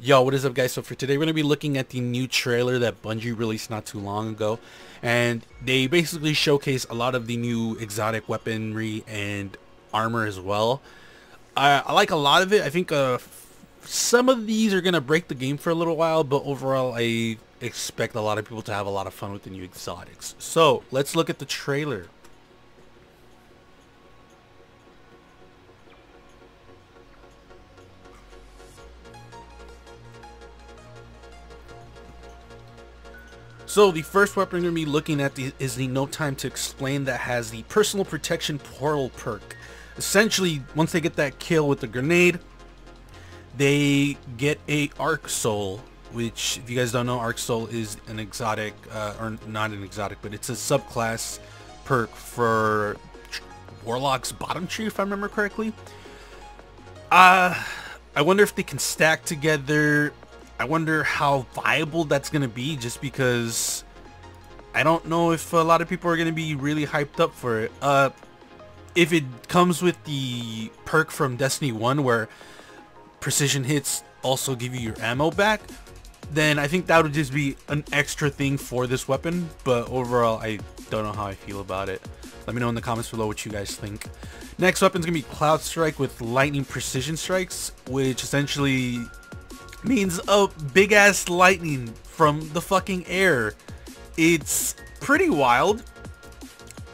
Yo, what is up guys? So for today we're going to be looking at the new trailer that Bungie released not too long ago, and they basically showcase a lot of the new exotic weaponry and armor as well. I like a lot of it. I think some of these are going to break the game for a little while, but overall I expect a lot of people to have a lot of fun with the new exotics. So let's look at the trailer. So the first weapon we're going to be looking at is the No Time to Explain that has the Personal Protection Portal perk. Essentially, once they get that kill with the grenade, they get a Arc Soul, which, if you guys don't know, Arc Soul is an exotic, or not an exotic, but it's a subclass perk for Warlock's Bottom Tree, if I remember correctly. I wonder if they can stack together. I wonder how viable that's going to be, just because I don't know if a lot of people are going to be really hyped up for it. If it comes with the perk from Destiny 1 where precision hits also give you your ammo back, then I think that would just be an extra thing for this weapon. But overall, I don't know how I feel about it. Let me know in the comments below what you guys think. Next weapon's going to be Cloudstrike with Lightning Precision Strikes, which essentially means a big ass lightning from the fucking air. It's pretty wild.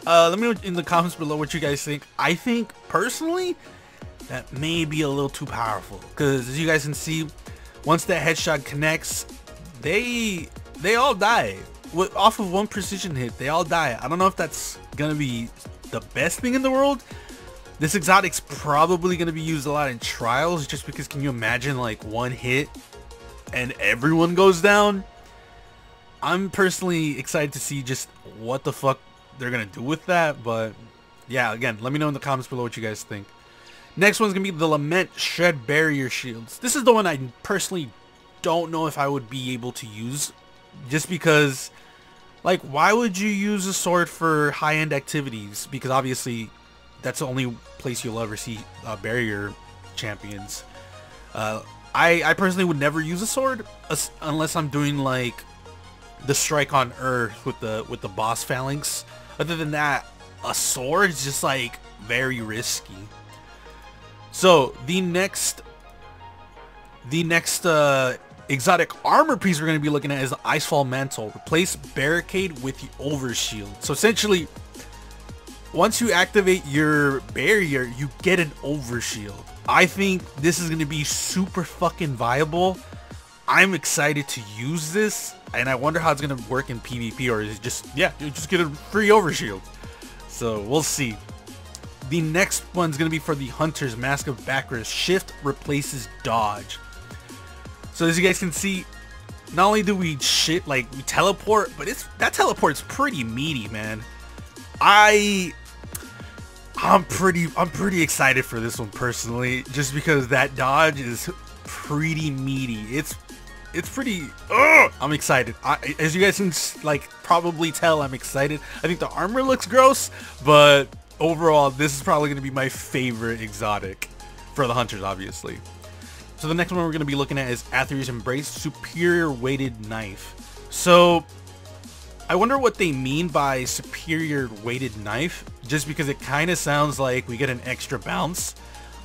Let me know in the comments below what you guys think. I think personally that may be a little too powerful, because as you guys can see, once that headshot connects, they all die. Off of one precision hit, they all die. I don't know if that's gonna be the best thing in the world. This exotic's probably going to be used a lot in Trials, just because, can you imagine like one hit and everyone goes down? I'm personally excited to see just what the fuck they're going to do with that. But yeah, again, let me know in the comments below what you guys think. Next one's going to be the Lament Shed Barrier Shields. This is the one I personally don't know if I would be able to use, just because, like, why would you use a sword for high-end activities? Because obviously that's the only place you'll ever see Barrier Champions. I personally would never use a sword unless I'm doing like the Strike on Earth with the boss Phalanx. Other than that, a sword is just like very risky. So the next exotic armor piece we're going to be looking at is the Icefall Mantle. Replace Barricade with the Overshield. So essentially, once you activate your barrier, you get an Overshield. I think this is going to be super fucking viable. I'm excited to use this, and I wonder how it's going to work in PvP, or is it just, yeah, you just get a free Overshield. So we'll see. The next one's going to be for the Hunter's Mask of Bakris. Shift replaces dodge. So as you guys can see, not only do we shit, like, we teleport, but that teleport's pretty meaty, man. I'm pretty excited for this one personally, just because that dodge is pretty meaty. It's pretty. I'm excited. As you guys can like probably tell, I'm excited. I think the armor looks gross, but overall, this is probably going to be my favorite exotic for the Hunters, obviously. So the next one we're going to be looking at is Aetherius Embrace Superior Weighted Knife. So I wonder what they mean by superior weighted knife, just because it kind of sounds like we get an extra bounce,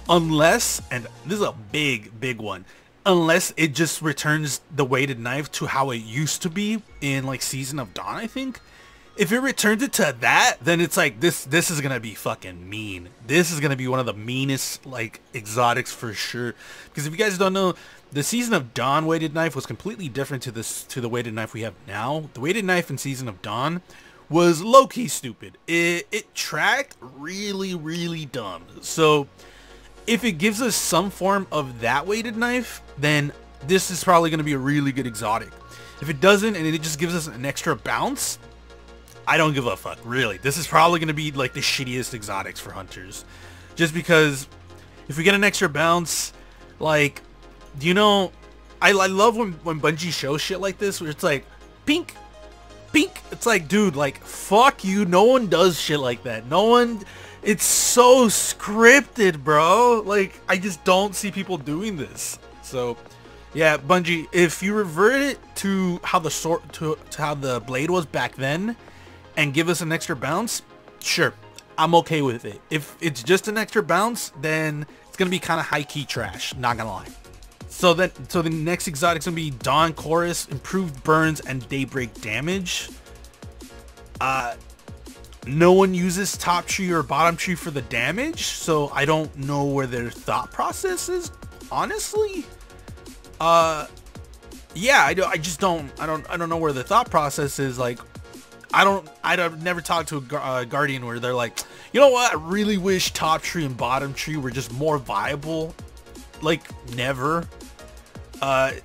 unless, and this is a big one, unless it just returns the weighted knife to how it used to be in like Season of Dawn, I think. If it returns it to that, then it's like this is gonna be fucking mean. This is gonna be one of the meanest like exotics for sure, because if you guys don't know, the Season of Dawn weighted knife was completely different to the weighted knife we have now. The weighted knife in Season of Dawn was low-key stupid. It tracked really dumb. So if it gives us some form of that weighted knife, then this is probably going to be a really good exotic. If it doesn't and it just gives us an extra bounce, I don't give a fuck, really. This is probably going to be like the shittiest exotics for Hunters, just because if we get an extra bounce, like, you know, I love when Bungie shows shit like this, where it's like, pink, pink. It's like, dude, like, fuck you. No one does shit like that. No one. It's so scripted, bro. Like, I just don't see people doing this. So Yeah, Bungie, if you revert it to how the sword to how the blade was back then and give us an extra bounce, sure, I'm okay with it. If it's just an extra bounce, then it's gonna be kind of high-key trash, not gonna lie. So the next exotic's gonna be Dawn Chorus, improved burns and daybreak damage. No one uses top tree or bottom tree for the damage, so I don't know where their thought process is, honestly. Yeah, I just don't know where the thought process is. Like, I've never talked to a Guardian where they're like, you know what, I really wish top tree and bottom tree were just more viable. Like, never. I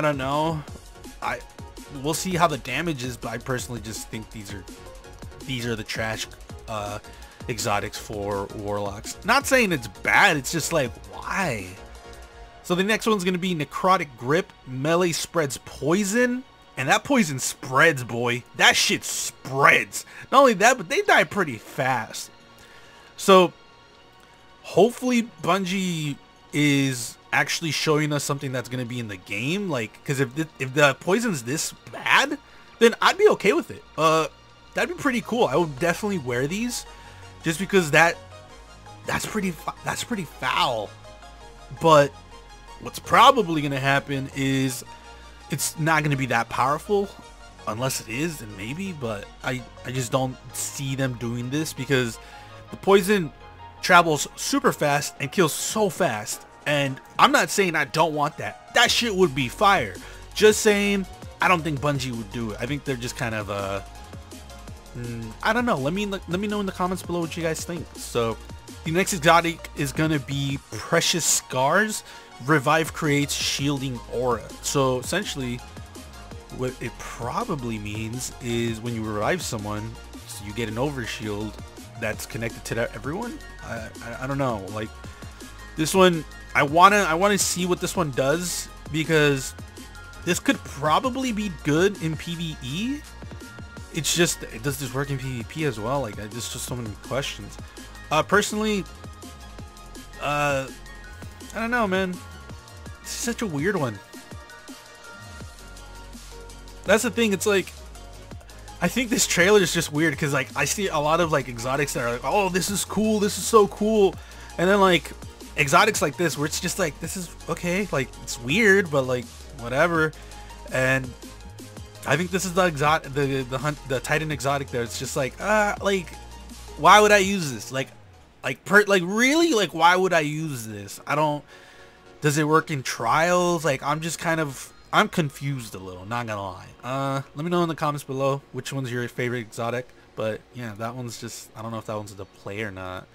don't know. We'll see how the damage is, but I personally just think these are the trash exotics for warlocks. Not saying it's bad, it's just like, why? So the next one's gonna be Necrotic Grip. Melee spreads poison, and that poison spreads, boy. That shit spreads. Not only that, but they die pretty fast. So hopefully Bungie is actually showing us something that's gonna be in the game, like, because if the poison's this bad, then I'd be okay with it. That'd be pretty cool. I would definitely wear these, just because that's pretty foul. But what's probably gonna happen is it's not gonna be that powerful, unless it is, and maybe. But I just don't see them doing this, because the poison travels super fast and kills so fast, and I'm not saying I don't want that. That shit would be fire. Just saying, I don't think Bungie would do it. I think they're just kind of I don't know. Let me know in the comments below what you guys think. So the next exotic is gonna be Precious Scars. Revive creates shielding aura. So essentially what it probably means is when you revive someone, so you get an overshield that's connected to everyone. I don't know. Like, this one, I wanna see what this one does, because this could probably be good in PvE. It's just, does this work in PvP as well? Like, there's just so many questions. Personally, I don't know, man. It's such a weird one. That's the thing. It's like, I think this trailer is just weird, because like I see a lot of like exotics that are like, oh, this is cool, this is so cool, and then like exotics like this where it's just like, this is okay, like it's weird, but like whatever. And I think this is the Titan exotic there. It's just like, like, why would I use this? Like really, like why would I use this? I don't. Does it work in trials? Like, I'm confused a little, not gonna lie. Let me know in the comments below which one's your favorite exotic. But yeah, that one's just, I don't know if that one's the play or not.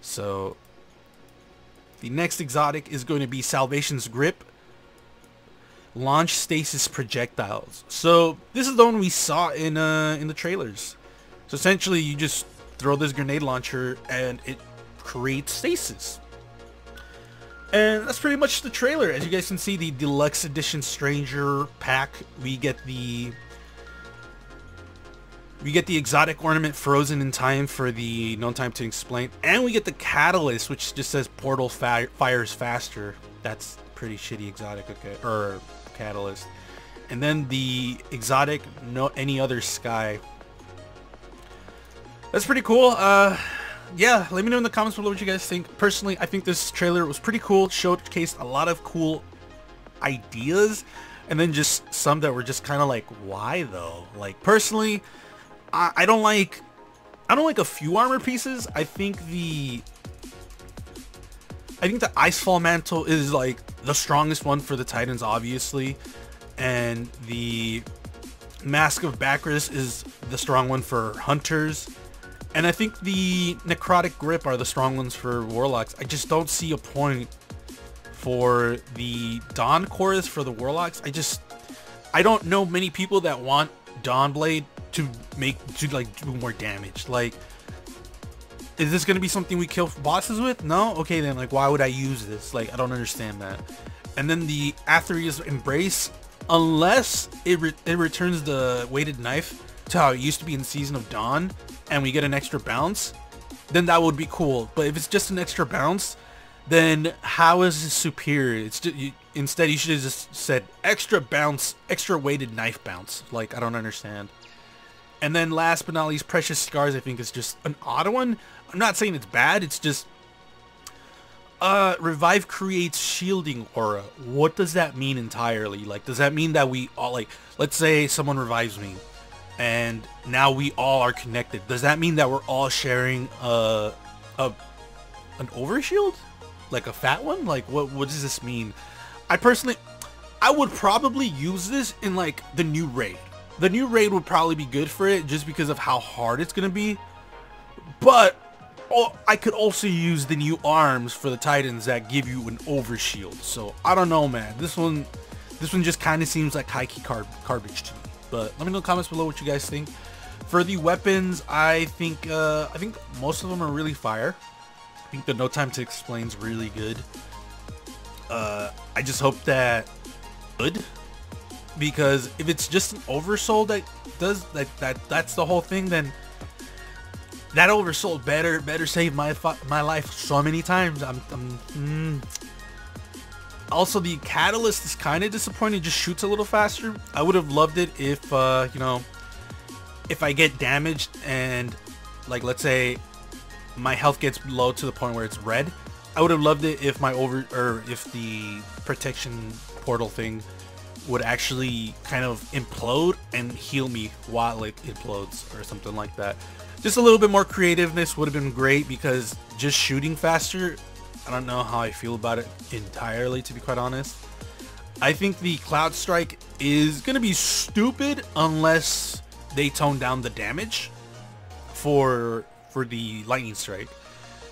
So the next exotic is going to be Salvation's Grip. Launch stasis projectiles. So this is the one we saw in the trailers. So essentially you just throw this grenade launcher and it creates stasis. And that's pretty much the trailer. As you guys can see, the deluxe edition stranger pack, we get the exotic ornament Frozen in Time for the No Time to Explain, and we get the catalyst, which just says portal fires faster. That's pretty shitty exotic, okay, or catalyst. And then the exotic No Any Other Sky. That's pretty cool. Yeah, let me know in the comments below what you guys think. Personally, I think this trailer was pretty cool. Showcased a lot of cool ideas, and then just some that were just kind of like, why though? Like, personally, I don't like a few armor pieces. I think the Icefall Mantle is like the strongest one for the Titans, obviously, and the Mask of Bakris is the strong one for Hunters. And I think the Necrotic Grip are the strong ones for Warlocks. I just don't see a point for the Dawn Chorus for the Warlocks. I don't know many people that want Dawnblade to do more damage. Like, is this gonna be something we kill bosses with? No? Okay then, like, why would I use this? Like, I don't understand that. And then the Aetherius Embrace, unless it returns the Weighted Knife to how it used to be in Season of Dawn, and we get an extra bounce, then that would be cool. But if it's just an extra bounce, then how is it superior? It's just, instead, you should have just said extra bounce, extra weighted knife bounce. Like, I don't understand. And then last but not least, Precious Scars, I think, is just an odd one. I'm not saying it's bad. It's just revive creates shielding aura. What does that mean entirely? Like, does that mean that we all, like, let's say someone revives me and now we all are connected. Does that mean that we're all sharing an overshield? Like a fat one? Like, what does this mean? I personally, I would probably use this in, like, the new raid. The new raid would probably be good for it just because of how hard it's going to be. But I could also use the new arms for the Titans that give you an overshield. So I don't know, man. This one just kind of seems like high key garbage to me. But let me know in the comments below what you guys think. For the weapons, I think most of them are really fire. I think the No Time to Explain's really good. I just hope that good, because if it's just an oversoul that does that's the whole thing, then that oversoul better save my life so many times. Also, the catalyst is kind of disappointing. It just shoots a little faster. I would have loved it if you know, if I get damaged and, like, let's say my health gets low to the point where it's red, I would have loved it if my if the protection portal thing would actually kind of implode and heal me while it implodes or something like that. Just a little bit more creativeness would have been great, because just shooting faster, I don't know how I feel about it entirely, to be quite honest. I think the Cloudstrike is going to be stupid unless they tone down the damage for the Lightning Strike.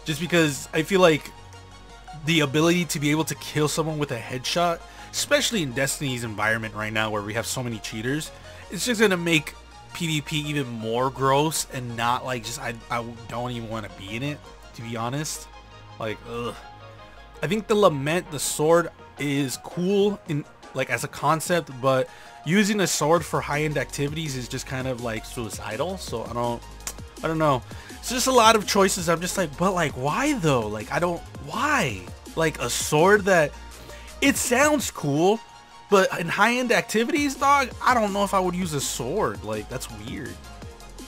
Just because I feel like the ability to be able to kill someone with a headshot, especially in Destiny's environment right now where we have so many cheaters, it's just going to make PvP even more gross and not, like, just I don't even want to be in it, to be honest. Like, ugh. I think the Lament, the sword, is cool in, like, as a concept, but using a sword for high-end activities is just kind of, like, suicidal. So I don't know. It's just a lot of choices. I'm just like, but, like, why though? Like, I don't, why? Like, a sword that, it sounds cool, but in high-end activities, dog, I don't know if I would use a sword. Like, that's weird.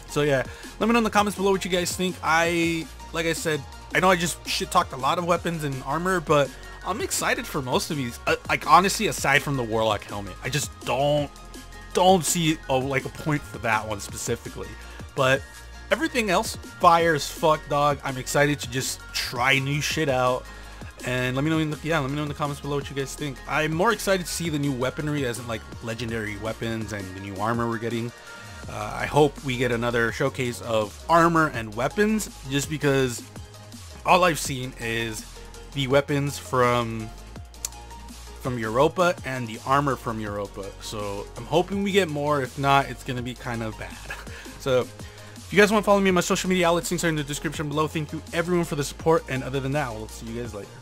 So yeah, let me know in the comments below what you guys think. Like I said, I know I just shit-talked a lot of weapons and armor, but I'm excited for most of these. Like, honestly, aside from the Warlock helmet, I just don't see like a point for that one specifically. But everything else, fire as fuck, dog. I'm excited to just try new shit out. And let me know in the, yeah, let me know in the comments below what you guys think. I'm more excited to see the new weaponry, as in, like, legendary weapons and the new armor we're getting. I hope we get another showcase of armor and weapons, just because all I've seen is the weapons from Europa and the armor from Europa. So I'm hoping we get more. If not, it's going to be kind of bad. So if you guys want to follow me on my social media outlets, links are in the description below. Thank you everyone for the support. And other than that, we'll see you guys later.